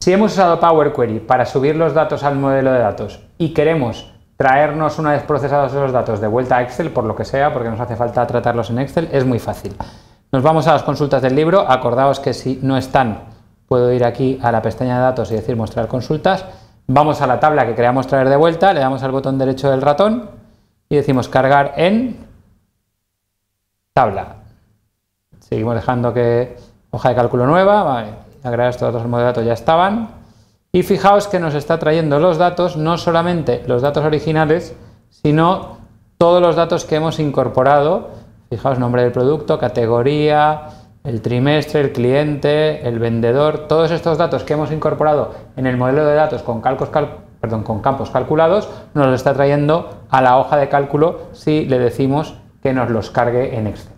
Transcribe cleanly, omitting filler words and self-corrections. Si hemos usado Powerquery para subir los datos al modelo de datos y queremos traernos una vez procesados esos datos de vuelta a Excel, por lo que sea, porque nos hace falta tratarlos en Excel, es muy fácil. Nos vamos a las consultas del libro. Acordaos que si no están, puedo ir aquí a la pestaña de datos y decir mostrar consultas. Vamos a la tabla que queramos traer de vuelta, le damos al botón derecho del ratón y decimos cargar en tabla. Seguimos dejando que hoja de cálculo nueva, vale. Agregar estos datos al modelo de datos, ya estaban, y fijaos que nos está trayendo los datos, no solamente los datos originales, sino todos los datos que hemos incorporado. Fijaos, nombre del producto, categoría, el trimestre, el cliente, el vendedor, todos estos datos que hemos incorporado en el modelo de datos con campos calculados, nos lo está trayendo a la hoja de cálculo si le decimos que nos los cargue en Excel.